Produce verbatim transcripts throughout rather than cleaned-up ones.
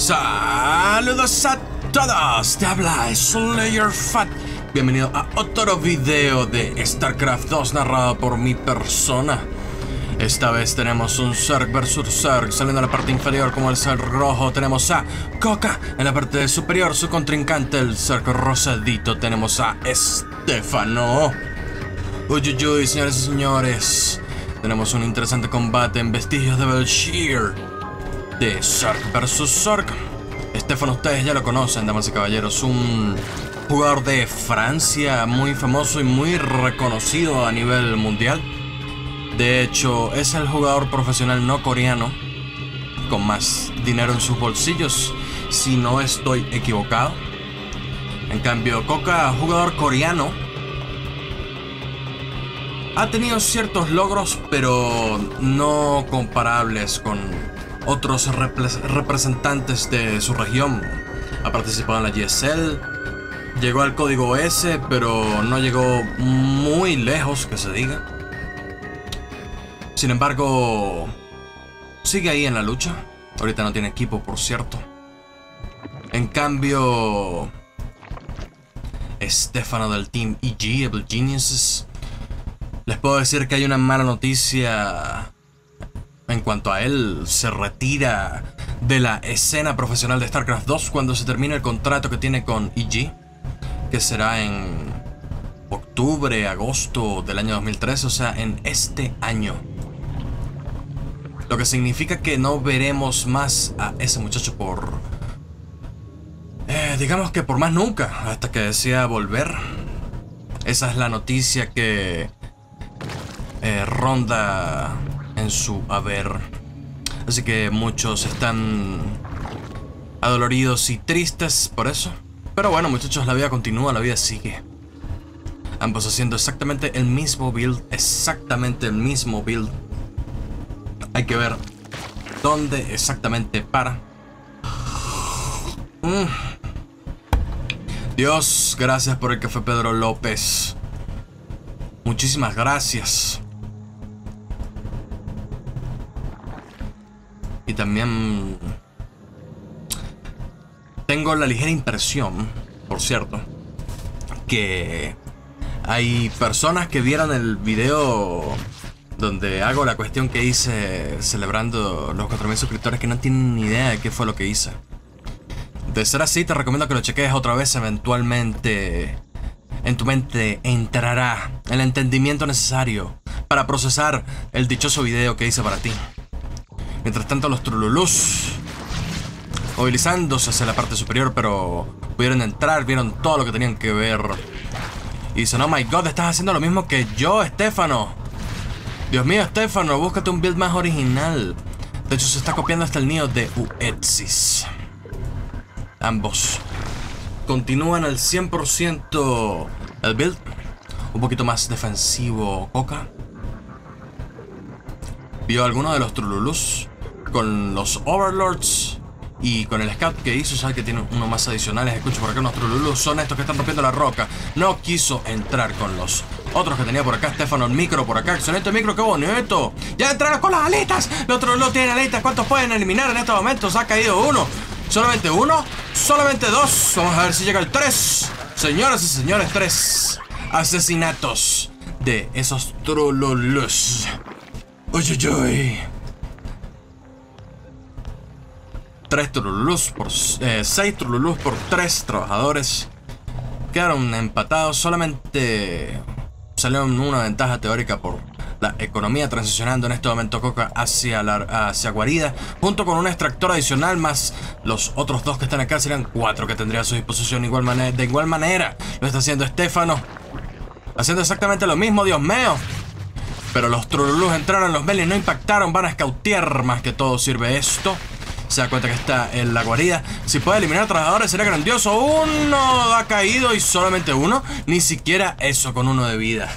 Saludos a todos, te habla Slayer Fat. Bienvenido a otro video de Starcraft dos narrado por mi persona. Esta vez tenemos un Zerg versus Zerg. Saliendo a la parte inferior como el Zerg rojo tenemos a Coca. En la parte superior su contrincante el Zerg rosadito tenemos a Stéphano. Uyuyuy, señores y señores, tenemos un interesante combate en Vestigios de Belshir de Zerg versus Zerg. Stéphano, ustedes ya lo conocen, damas y caballeros, un jugador de Francia muy famoso y muy reconocido a nivel mundial. De hecho, es el jugador profesional no coreano con más dinero en sus bolsillos, si no estoy equivocado. En cambio, Coca, jugador coreano, ha tenido ciertos logros, pero no comparables con otros representantes de su región. Ha participado en la G S L, llegó al código S, pero no llegó muy lejos, que se diga. Sin embargo, sigue ahí en la lucha. Ahorita no tiene equipo, por cierto. En cambio, Stéphano del Team E G, Evil Geniuses, les puedo decir que hay una mala noticia. En cuanto a él, se retira de la escena profesional de Starcraft dos cuando se termine el contrato que tiene con E G, que será en octubre, agosto del año dos mil trece, o sea, en este año. Lo que significa que no veremos más a ese muchacho por... Eh, digamos que por más nunca, hasta que decida volver. Esa es la noticia que eh, ronda en su haber. Así que muchos están adoloridos y tristes por eso. Pero bueno, muchachos, la vida continúa, la vida sigue. Ambos haciendo exactamente el mismo build. Exactamente el mismo build. Hay que ver dónde exactamente para. mm. Dios, gracias por el café, Pedro López. Muchísimas gracias. Y también tengo la ligera impresión, por cierto, que hay personas que vieron el video donde hago la cuestión que hice celebrando los cuatro mil suscriptores que no tienen ni idea de qué fue lo que hice. De ser así, te recomiendo que lo cheques otra vez. Eventualmente en tu mente entrará el entendimiento necesario para procesar el dichoso video que hice para ti. Mientras tanto, los trululús movilizándose hacia la parte superior, pero pudieron entrar, vieron todo lo que tenían que ver. Y dicen, oh my god, estás haciendo lo mismo que yo, Stéphano. Dios mío, Stéphano, búscate un build más original. De hecho, se está copiando hasta el nido de Uetsis. Ambos continúan al cien por ciento el build. Un poquito más defensivo, Coca. Vio alguno de los trululus con los Overlords y con el scout que hizo, sabe que tiene uno más adicionales. Escucho por acá unos trululus, son estos que están rompiendo la roca. No quiso entrar con los otros que tenía por acá. Stéphano, el micro por acá, excelente micro, qué bonito. Ya entraron con las alitas, los trululus tienen alitas. ¿Cuántos pueden eliminar en estos momentos? Ha caído uno, solamente uno, solamente dos. Vamos a ver si llega el tres. Señoras y señores, tres asesinatos de esos trululus. Uy, uy, uy. Tres trululús por... Eh, seis trululús por tres trabajadores. Quedaron empatados. Solamente salió una ventaja teórica por la economía. Transicionando en este momento Coca hacia, la, hacia guarida, junto con un extractor adicional, más los otros dos que están acá. Serían cuatro que tendría a su disposición. Igual manera, de igual manera lo está haciendo Stéphano, haciendo exactamente lo mismo. Dios mío. Pero los trululus entraron, los melis no impactaron, van a escautear más que todo sirve esto. Se da cuenta que está en la guarida. Si puede eliminar trabajadores será grandioso. Uno ha caído y solamente uno. Ni siquiera eso con uno de vida.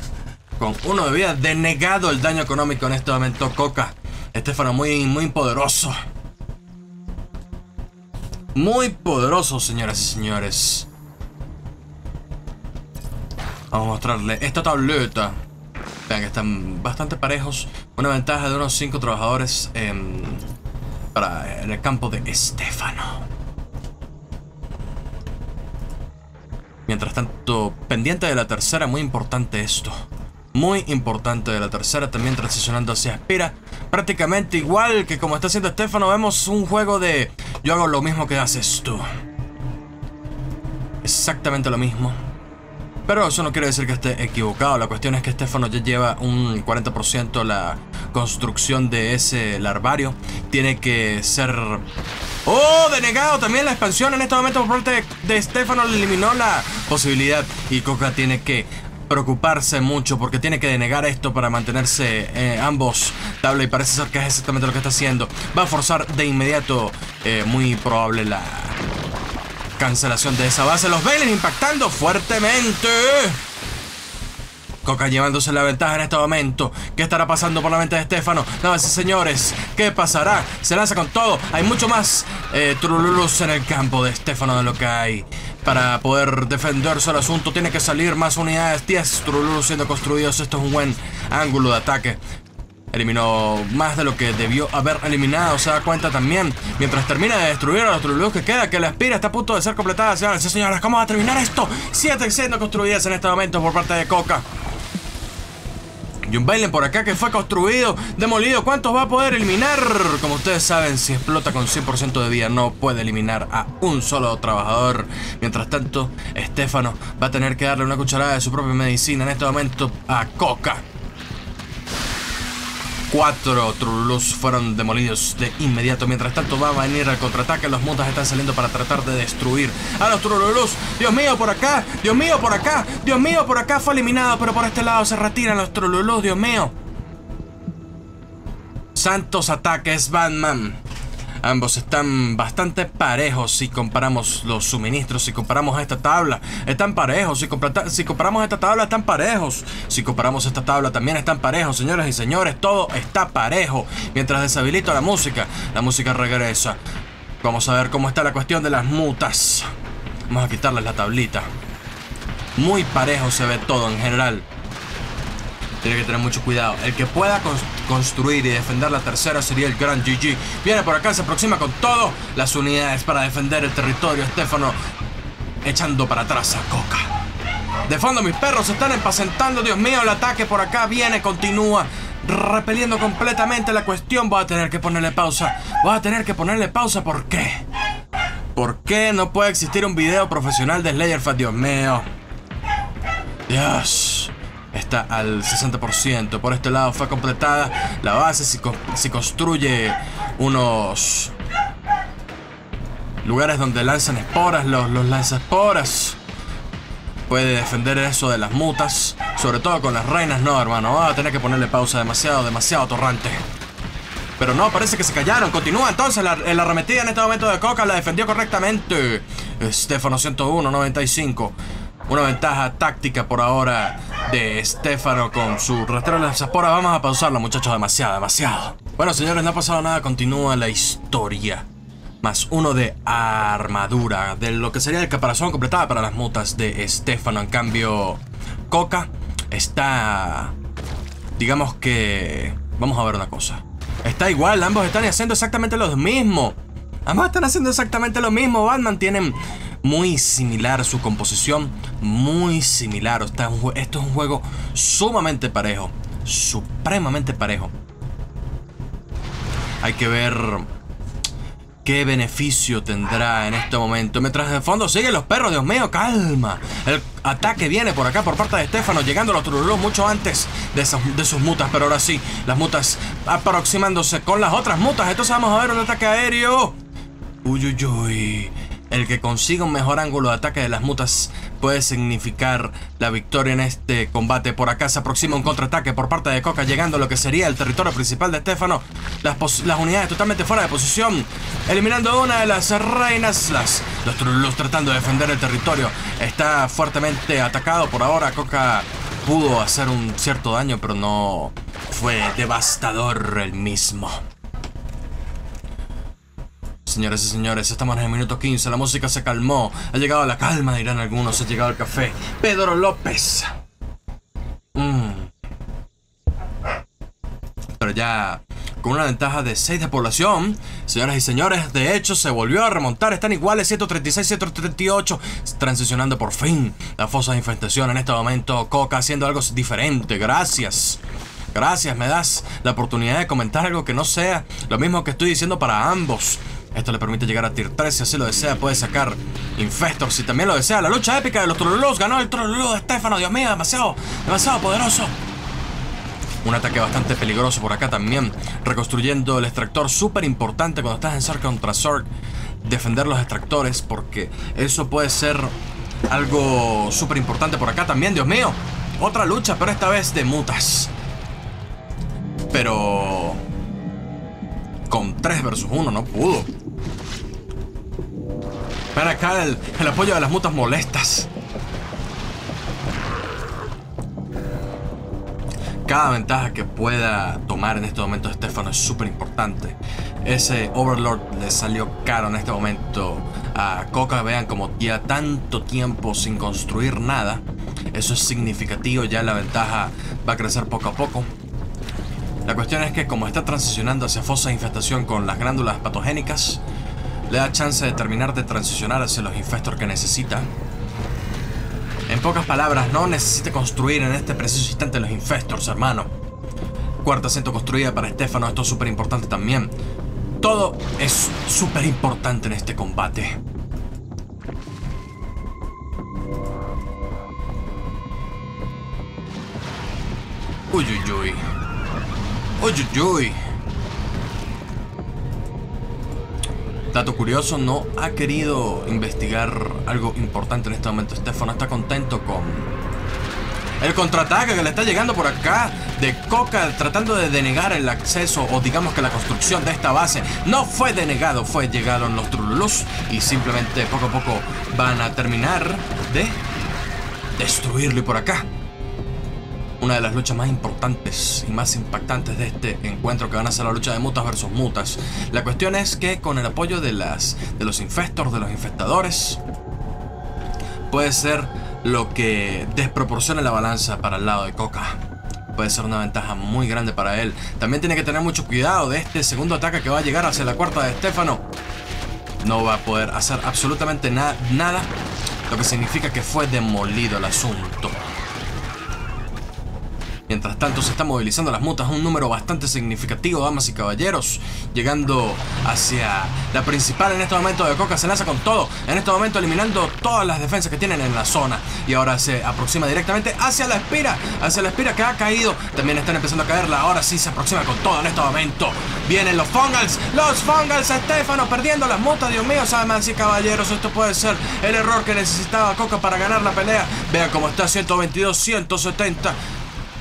Con uno de vida, denegado el daño económico en este momento Coca. Stéphano muy, muy poderoso. Muy poderoso, señoras y señores. Vamos a mostrarle esta tableta. Vean que están bastante parejos. Una ventaja de unos cinco trabajadores eh, para el campo de Stéphano. Mientras tanto, pendiente de la tercera, muy importante esto. Muy importante de la tercera, también transicionando hacia Aspira. Prácticamente igual que como está haciendo Stéphano, vemos un juego de... Yo hago lo mismo que haces tú. Exactamente lo mismo. Pero eso no quiere decir que esté equivocado. La cuestión es que Stéphano ya lleva un cuarenta por ciento la construcción de ese larvario. Tiene que ser... ¡Oh! Denegado también la expansión en este momento por parte de Stéphano. Le eliminó la posibilidad. Y Coca tiene que preocuparse mucho porque tiene que denegar esto para mantenerse eh, ambos tabla. Y parece ser que es exactamente lo que está haciendo. Va a forzar de inmediato, eh, muy probable, la... cancelación de esa base. Los Baileys impactando fuertemente. Coca llevándose la ventaja en este momento. ¿Qué estará pasando por la mente de Stéphano? No, sí, señores. ¿Qué pasará? Se lanza con todo. Hay mucho más eh, trululus en el campo de Stéphano de lo que hay. Para poder defenderse el asunto tiene que salir más unidades. diez trululus siendo construidos. Esto es un buen ángulo de ataque. Eliminó más de lo que debió haber eliminado. Se da cuenta también, mientras termina de destruir a los trululus que queda, que la aspira está a punto de ser completada. Señoras y señores, ¿cómo va a terminar esto? Siete siendo construidas en este momento por parte de Coca. Y un Bailen por acá que fue construido, demolido. ¿Cuántos va a poder eliminar? Como ustedes saben, si explota con cien por ciento de vida, no puede eliminar a un solo trabajador. Mientras tanto, Stéphano va a tener que darle una cucharada de su propia medicina en este momento a Coca. Cuatro trululus fueron demolidos de inmediato. Mientras tanto va a venir al contraataque. Los mutas están saliendo para tratar de destruir a los trululus. Dios mío, por acá. Dios mío, por acá. Dios mío, por acá. Fue eliminado, pero por este lado se retiran los trululus. Dios mío. Santos ataques, Batman. Ambos están bastante parejos si comparamos los suministros, si comparamos esta tabla, están parejos, si, compara si comparamos esta tabla, están parejos, si comparamos esta tabla también están parejos, señoras y señores, todo está parejo. Mientras deshabilito la música, la música regresa. Vamos a ver cómo está la cuestión de las mutas. Vamos a quitarles la tablita. Muy parejo se ve todo en general. Tiene que tener mucho cuidado. El que pueda construir y defender la tercera sería el gran G G. Viene por acá, se aproxima con todo. Las unidades para defender el territorio. Stéphano echando para atrás a Coca. De fondo mis perros se están empacentando. Dios mío, el ataque por acá viene, continúa. Repeliendo completamente la cuestión. Voy a tener que ponerle pausa. Voy a tener que ponerle pausa. ¿Por qué? ¿Por qué no puede existir un video profesional de Slayer Fat? Dios mío. Dios. Está al sesenta por ciento. Por este lado fue completada la base. Si, co si construye unos lugares donde lanzan esporas, los, los lanza esporas. Puede defender eso de las mutas. Sobre todo con las reinas. No, hermano. Va a tener que ponerle pausa. Demasiado, demasiado torrante. Pero no, parece que se callaron. Continúa entonces la, la arremetida en este momento de Coca. La defendió correctamente. Stéphano ciento uno, noventa y cinco. Una ventaja táctica por ahora de Stéphano con su rastreo de las esporas. Vamos a pausarlo, muchachos. Demasiado, demasiado. Bueno, señores, no ha pasado nada. Continúa la historia. Más uno de armadura. De lo que sería el caparazón completada para las mutas de Stéphano. En cambio, Coca está... Digamos que... Vamos a ver una cosa. Está igual. Ambos están haciendo exactamente lo mismo. Ambos están haciendo exactamente lo mismo. Batman tienen... Muy similar su composición, muy similar. Está un, esto es un juego sumamente parejo, supremamente parejo. Hay que ver qué beneficio tendrá en este momento. Mientras de fondo siguen los perros, Dios mío, calma. El ataque viene por acá por parte de Stéphano, llegando a los trululus mucho antes de, esos, de sus mutas. Pero ahora sí, las mutas aproximándose con las otras mutas. Entonces vamos a ver un ataque aéreo. Uy, uy, uy. El que consiga un mejor ángulo de ataque de las mutas puede significar la victoria en este combate. Por acá se aproxima un contraataque por parte de Coca, llegando a lo que sería el territorio principal de Stéphano. Las, las unidades totalmente fuera de posición, eliminando a una de las reinas. Las, los trululus tratando de defender el territorio. Está fuertemente atacado por ahora. Coca pudo hacer un cierto daño, pero no fue devastador el mismo. Señores y señores, estamos en el minuto quince. La música se calmó. Ha llegado la calma, dirán algunos. Ha llegado el café. Pedro López. Mm. Pero ya con una ventaja de seis de población. Señoras y señores, de hecho se volvió a remontar. Están iguales, ciento treinta y seis, ciento treinta y ocho, transicionando por fin la fosa de infestación. En este momento Coca haciendo algo diferente. Gracias. Gracias, me das la oportunidad de comentar algo que no sea lo mismo que estoy diciendo para ambos. Esto le permite llegar a tier tres, si así lo desea, puede sacar Infestor, si también lo desea. La lucha épica de los Trolulús, ganó el Trolulú de Stéphano, Dios mío, demasiado, demasiado poderoso. Un ataque bastante peligroso por acá también, reconstruyendo el extractor, súper importante cuando estás en Zerg contra Zerg, defender los extractores, porque eso puede ser algo súper importante por acá también, Dios mío. Otra lucha, pero esta vez de mutas. Pero con tres versus uno no pudo. Ven acá el, el apoyo de las mutas molestas. Cada ventaja que pueda tomar en este momento Stéphano es súper importante. Ese Overlord le salió caro en este momento a Coca. Vean como lleva tanto tiempo sin construir nada. Eso es significativo, ya la ventaja va a crecer poco a poco. La cuestión es que como está transicionando hacia fosas de infestación con las glándulas patogénicas, le da chance de terminar de transicionar hacia los infestor que necesita. En pocas palabras, no necesita construir en este preciso instante los infestors, hermano. Cuarta asiento construida para Stéphano, esto es súper importante también. Todo es súper importante en este combate. Uy, uy, uy. Uy, uy, uy. Dato curioso, no ha querido investigar algo importante en este momento. Stéphano está contento con el contraataque que le está llegando por acá de Coca, tratando de denegar el acceso, o digamos que la construcción de esta base. No fue denegado, fue llegaron los Trululús y simplemente poco a poco van a terminar de destruirlo. Y por acá una de las luchas más importantes y más impactantes de este encuentro, que van a ser la lucha de mutas versus mutas. La cuestión es que con el apoyo de, las, de los infestors, de los infestadores, puede ser lo que desproporcione la balanza para el lado de Coca. Puede ser una ventaja muy grande para él. También tiene que tener mucho cuidado de este segundo ataque que va a llegar hacia la cuarta de Stéphano. No va a poder hacer absolutamente na- nada, lo que significa que fue demolido el asunto. Mientras tanto se están movilizando las mutas, un número bastante significativo, damas y caballeros, llegando hacia la principal en este momento de Coca. Se lanza con todo, en este momento eliminando todas las defensas que tienen en la zona. Y ahora se aproxima directamente hacia la espira, hacia la espira que ha caído. También están empezando a caerla, ahora sí se aproxima con todo en este momento. Vienen los Fungals, los Fungals, Stéphano perdiendo las mutas, Dios mío, damas y caballeros. Esto puede ser el error que necesitaba Coca para ganar la pelea. Vean cómo está, ciento veintidós, ciento setenta.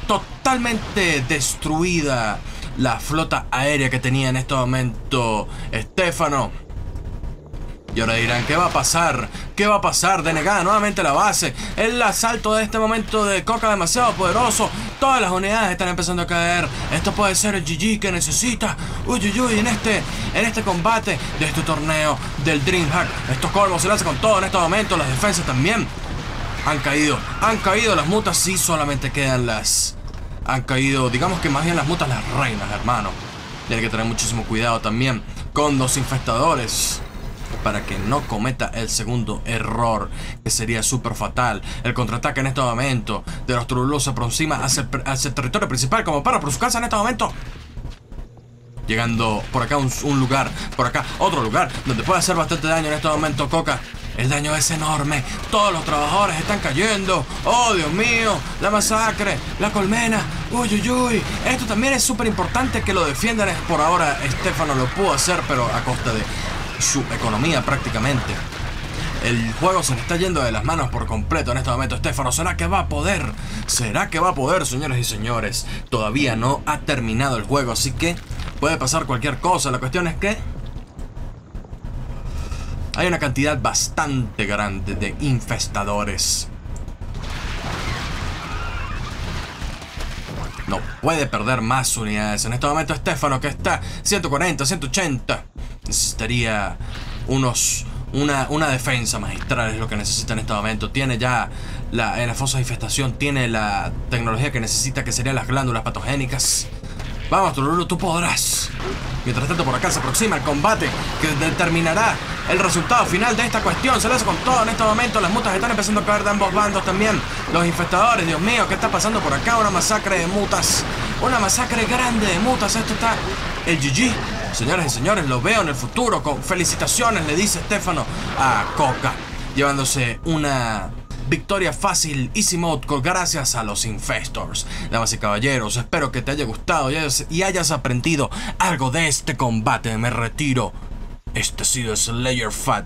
Totalmente destruida la flota aérea que tenía en este momento Stéphano. Y ahora dirán, ¿qué va a pasar? ¿Qué va a pasar? Denegada nuevamente la base. El asalto de este momento de Coca demasiado poderoso. Todas las unidades están empezando a caer. Esto puede ser el G G que necesita. Uy, uy, uy, en este, en este combate de este torneo del Dreamhack. Estos corvos se lanzan con todo en este momento. Las defensas también han caído. Han caído las mutas. Sí, solamente quedan las... Han caído, digamos que más bien las mutas, las reinas, hermano. Tiene que tener muchísimo cuidado también con los infestadores, para que no cometa el segundo error, que sería súper fatal. El contraataque en este momento de los Trululús se aproxima hacia el, hacia el territorio principal, como para por su casa en este momento. Llegando por acá un, un lugar, por acá otro lugar, donde puede hacer bastante daño en este momento Coca. El daño es enorme, todos los trabajadores están cayendo. Oh, Dios mío, la masacre, la colmena. Uy, uy, uy. Esto también es súper importante que lo defiendan. Por ahora Stéphano lo pudo hacer, pero a costa de su economía prácticamente. El juego se le está yendo de las manos por completo en este momento. Stéphano, ¿será que va a poder? ¿Será que va a poder, señores y señores? Todavía no ha terminado el juego, así que puede pasar cualquier cosa. La cuestión es que hay una cantidad bastante grande de infestadores. No puede perder más unidades. En este momento Stéphano, que está ciento cuarenta, ciento ochenta. Necesitaría unos, una, una defensa magistral, es lo que necesita en este momento. Tiene ya la, en las fosas de infestación, tiene la tecnología que necesita, que serían las glándulas patogénicas. Vamos, Tururu, tú podrás. Mientras tanto, por acá se aproxima el combate que determinará el resultado final de esta cuestión. Se lanza con todo en este momento. Las mutas están empezando a caer de ambos bandos también. Los infestadores, Dios mío, ¿qué está pasando por acá? Una masacre de mutas. Una masacre grande de mutas. Esto está... el G G. Señoras y señores, lo veo en el futuro. Con felicitaciones, le dice Stéphano a Coca. Llevándose una... victoria fácil, easy mode, gracias a los infestors. Damas y caballeros, espero que te haya gustado y hayas, y hayas aprendido algo de este combate. Me retiro. Este ha sido Slayer Fat.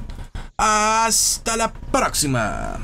Hasta la próxima.